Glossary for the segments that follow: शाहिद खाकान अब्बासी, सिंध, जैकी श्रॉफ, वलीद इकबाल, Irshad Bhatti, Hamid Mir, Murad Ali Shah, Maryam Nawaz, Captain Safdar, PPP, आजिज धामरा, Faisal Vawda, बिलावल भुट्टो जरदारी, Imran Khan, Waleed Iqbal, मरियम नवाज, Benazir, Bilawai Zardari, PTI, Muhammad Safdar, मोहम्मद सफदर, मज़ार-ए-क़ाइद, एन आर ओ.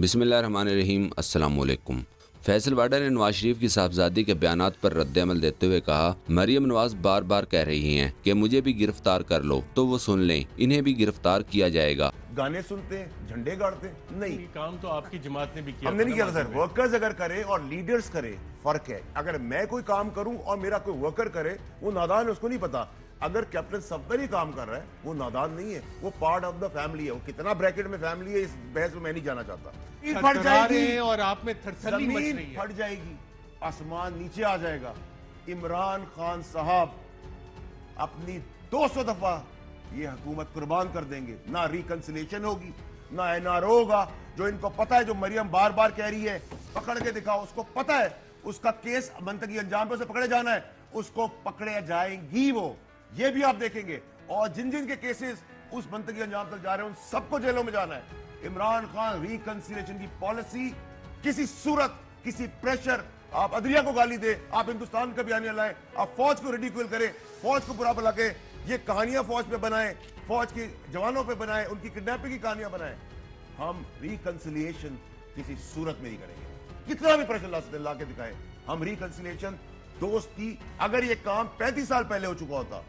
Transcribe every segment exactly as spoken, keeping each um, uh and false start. बिस्मिल्लाह रहमान रहीम। अस्सलाम वालेकुम। फैसल वाडा ने नवाज शरीफ की साहबजादी के बयानात पर रद्दअमल देते हुए कहा, मरियम नवाज बार बार कह रही हैं कि मुझे भी गिरफ्तार कर लो, तो वो सुन लें, इन्हें भी गिरफ्तार किया जाएगा। गाने सुनते हैं, झंडे गाड़ते हैं, नहीं, काम तो आपकी जमात ने भी किया, हमने नहीं किया सर। वर्कर्स अगर करे और लीडर्स करे फर्क है। अगर मैं कोई काम करूँ और मेरा कोई वर्कर करे, वो नादान है, उसको नहीं पता। अगर कैप्टन सफदर ही काम कर रहा है, वो नादान नहीं है, वो पार्ट ऑफ द फैमिली है। वो कितना ब्रैकेट में फैमिली है, इस बहस में मैं नहीं जाना चाहता। फट जाएगी और आप में थरथरनी मच रही है, फट जाएगी, आसमान नीचे आ जाएगा। इमरान खान साहब अपनी दो सौ दफा ये हुकूमत कुर्बान कर देंगे। ना रिकंसिलेशन होगी, ना एन आर ओ होगा। जो इनको पता है, जो मरियम बार बार कह रही है पकड़ के दिखाओ, उसको पता है उसका केस मनतकी अंजाम पे उसे पकड़े जाना है, उसको पकड़े जाएंगी। वो ये भी आप देखेंगे। और जिन जिन के केसेस उस मंतकी अंजाम तक जा रहे हैं, उन सबको जेलों में जाना है। इमरान खान रिकंसिलिएशन की पॉलिसी किसी सूरत, किसी प्रेशर, आप अदलिया को गाली दे, आप हिंदुस्तान का बयानिया लाए, आप फौज को रिडिक्यूल करें, फौज को बुरा भला के ये कहानियां फौज पे बनाए, फौज के जवानों पे बनाए, उनकी किडनैपिंग की कहानियां बनाए, हम रिकंसिलिएशन किसी सूरत में नहीं करेंगे, कितना भी प्रेशर ला के दिखाए। हम रिकंसिलिएशन, दोस्ती, अगर ये काम पैंतीस साल पहले हो चुका होता,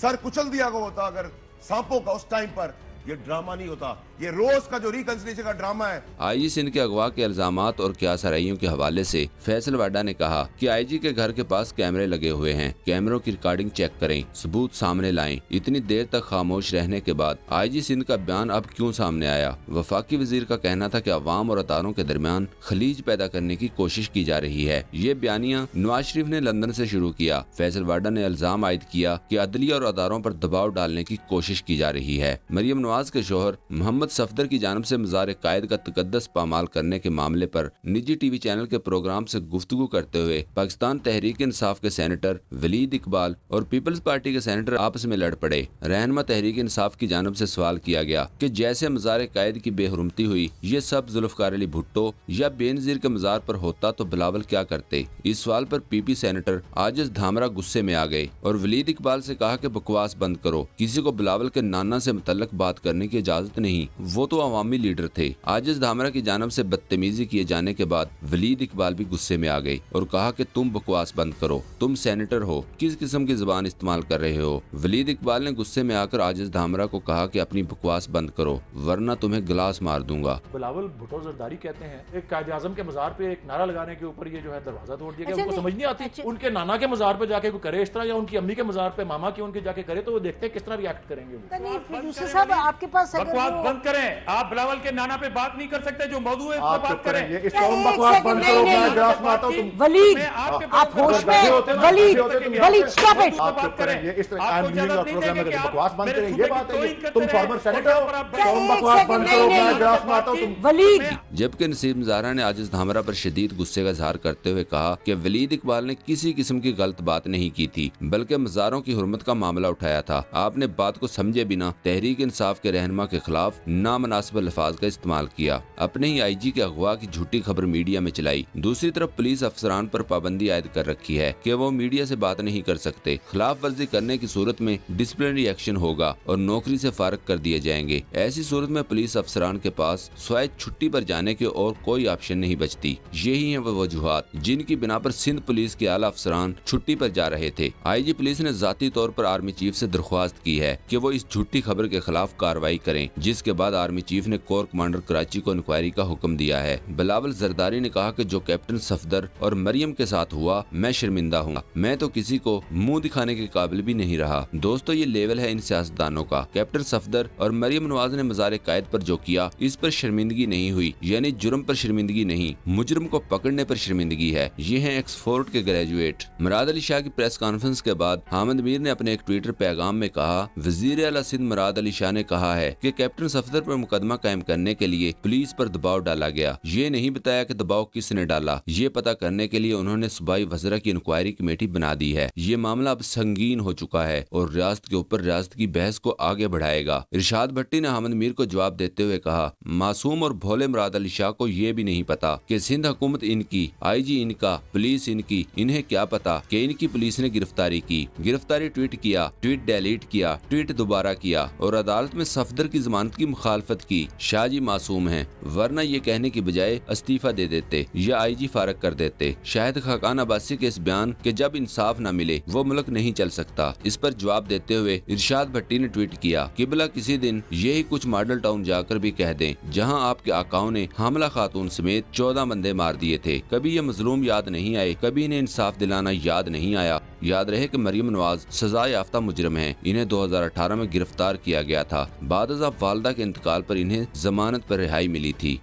सर कुचल दिया गया होता अगर सांपों का, उस टाइम पर ये ड्रामा नहीं होता, ये रोज का जो रिकंसिलिएशन का ड्रामा है। आईजी सिंह के अगवा के इल्जामात और क्या सराइयों के हवाले से फैसल वाडा ने कहा कि आईजी के घर के पास कैमरे लगे हुए हैं, कैमरों की रिकॉर्डिंग चेक करें, सबूत सामने लाएं। इतनी देर तक खामोश रहने के बाद आईजी सिंह का बयान अब क्यों सामने आया? वफाकी वजीर का कहना था कि अवाम और अतारों के दरमियान खलीज पैदा करने की कोशिश की जा रही है। ये बयानिया नवाज शरीफ ने लंदन से शुरू किया। फैसल वाडा ने इल्जाम आयद किया कि अदलिया और अदारों पर दबाव डालने की कोशिश की जा रही है। मरियम नवाज के शोहर मोहम्मद सफदर की जानिब से मज़ार-ए-क़ाइद का तकद्दस पामाल करने के मामले पर निजी टीवी चैनल के प्रोग्राम से गुफ्तगू करते हुए पाकिस्तान तहरीक इंसाफ के सेनेटर वलीद इकबाल और पीपल्स पार्टी के सेनेटर आपस में लड़ पड़े। रहनमा तहरीक इंसाफ की जानिब से सवाल किया गया कि जैसे मज़ार-ए-क़ाइद की बेहरमती हुई, ये सब जुल्फकार अली भुट्टो या बेनजीर के मज़ार पर होता तो बिलावल क्या करते? इस सवाल पर पीपी सेनेटर आजिज धामरा गुस्से में आ गए और वलीद इकबाल से कहा कि बकवास बंद करो, किसी को बिलावल के नाना से मुतल्लिक बात करने की इजाजत नहीं, वो तो अवामी लीडर थे। आजिज धामरा की जानिब से बदतमीजी किए जाने के बाद वलीद इकबाल भी गुस्से में आ गए और कहा कि तुम बकवास बंद करो, तुम सेनेटर हो, किस किस्म की जुबान इस्तेमाल कर रहे हो? वलीद इकबाल ने गुस्से में आकर आजिज धामरा को कहा कि अपनी बकवास बंद करो वरना तुम्हें गिलास मार दूंगा। बिलावल भुट्टो जरदारी कहते हैं एक कायद आजम के मज़ार पे एक नारा लगाने के ऊपर ये जो है दरवाजा तोड़ दिया गया। उनको समझ नहीं आती, उनके नाना के मज़ार पे जाके कोई करे इस तरह, या उनकी अम्मी के मज़ार पे मामा के उनके जाके करे, तो वो देखते हैं किस तरह रिएक्ट करेंगे। आपके पास बकवास बंद करें, आप बिलावल के नाना पे बात नहीं कर सकते, जो मौजूद है उस पर बात करें। ये इस कौम बकवास बंद करो, मैं ग्रास मारता हूं। तुम वलीद, आप होश में, वलीद वलीद स्टॉप इट, आप करें। ये इस तरह I am leaving your program, अगर बकवास बंद करें, ये बात है, तुम फॉर्मर सेनेटर हो, कौम बकवास बंद करो, मैं ग्रास मारता हूं, तुम वलीद। जबकि नसीम ज़ारा ने आजिज धामरा पर शदीद गुस्से का इजहार करते हुए कहा कि वलीद इकबाल ने किसी किस्म की गलत बात नहीं की थी, बल्कि मज़ारों की हुर्मत का मामला उठाया था। आपने बात को समझे बिना तहरीक इंसाफ के रहनुमा के खिलाफ नामनासिब अल्फाज का इस्तेमाल किया, अपने ही आई जी के अगवा की झूठी खबर मीडिया में चलाई। दूसरी तरफ पुलिस अफसरान पर पाबंदी आयद कर रखी है कि वो मीडिया से बात नहीं कर सकते, खिलाफ वर्जी करने की सूरत में डिसिप्लिनरी एक्शन होगा और नौकरी से फारग कर दिए जाएंगे। ऐसी सूरत में पुलिस अफसरान के पास स्वायद छुट्टी पर जाने के और कोई ऑप्शन नहीं बचती। यही है वो वजूहत जिनकी बिना पर सिंध पुलिस के आला अफसरान छुट्टी पर जा रहे थे। आई जी पुलिस ने जाती तौर पर आर्मी चीफ से दरख्वास्त की है कि वो इस झूठी खबर के खिलाफ कार्रवाई करें, जिसके बाद आर्मी चीफ ने कोर कमांडर कराची को इंक्वायरी का हुक्म दिया है। बिलावल जरदारी ने कहा कि जो कैप्टन सफदर और मरियम के साथ हुआ, मैं शर्मिंदा हूँ, मैं तो किसी को मुंह दिखाने के काबिल भी नहीं रहा। दोस्तों, ये लेवल है इन सियासतदानों का। कैप्टन सफदर और मरियम नवाज ने मज़ार-ए-क़ाइद पर जो किया, इस पर शर्मिंदगी नहीं हुई, यानी जुर्म पर शर्मिंदगी नहीं, मुजरम को पकड़ने पर शर्मिंदगी है। ये है एक्सफोर्ड के ग्रेजुएट। मुराद अली शाह की प्रेस कॉन्फ्रेंस के बाद हामिद मीर ने अपने एक ट्विटर पैगाम में कहा, वजीर आला सिंध मुराद अली शाह ने कहा है कि कैप्टन सफदर पर मुकदमा कायम करने के लिए पुलिस पर दबाव डाला गया। ये नहीं बताया कि दबाव किसने डाला, ये पता करने के लिए उन्होंने सूबाई वज़रा की इंक्वायरी कमेटी बना दी है। ये मामला अब संगीन हो चुका है और रियासत के ऊपर रियासत की बहस को आगे बढ़ाएगा। इरशाद भट्टी ने हामिद मीर को जवाब देते हुए कहा, मासूम और भोले मुराद अली शाह को ये भी नहीं पता कि सिंध हुकूमत इनकी, आई जी इनका, पुलिस इनकी, इन्हें क्या पता कि इनकी पुलिस ने गिरफ्तारी की। गिरफ्तारी ट्वीट किया, ट्वीट डिलीट किया, ट्वीट दोबारा किया और अदालत में सफदर की जमानत की मुखालफत की। शाह जी मासूम हैं, वरना ये कहने की बजाय इस्तीफा दे देते या आई जी फारग कर देते। शाहिद खाकान अब्बासी के इस बयान के जब इंसाफ न मिले वो मुल्क नहीं चल सकता, इस पर जवाब देते हुए इरशाद भट्टी ने ट्वीट किया, किबला किसी दिन यही कुछ मॉडल टाउन जाकर भी कह दें जहां आपके आकाओं ने हमला खातून समेत चौदह बंदे मार दिए थे। कभी ये मजलूम याद नहीं आए, कभी इन्हें इंसाफ दिलाना याद नहीं आया। याद रहे कि मरियम नवाज सजा याफ्ता मुजरिम हैं, इन्हें दो हज़ार अठारह में गिरफ्तार किया गया था। बाद वालदा के इंतकाल पर इन्हें जमानत पर रिहाई मिली थी।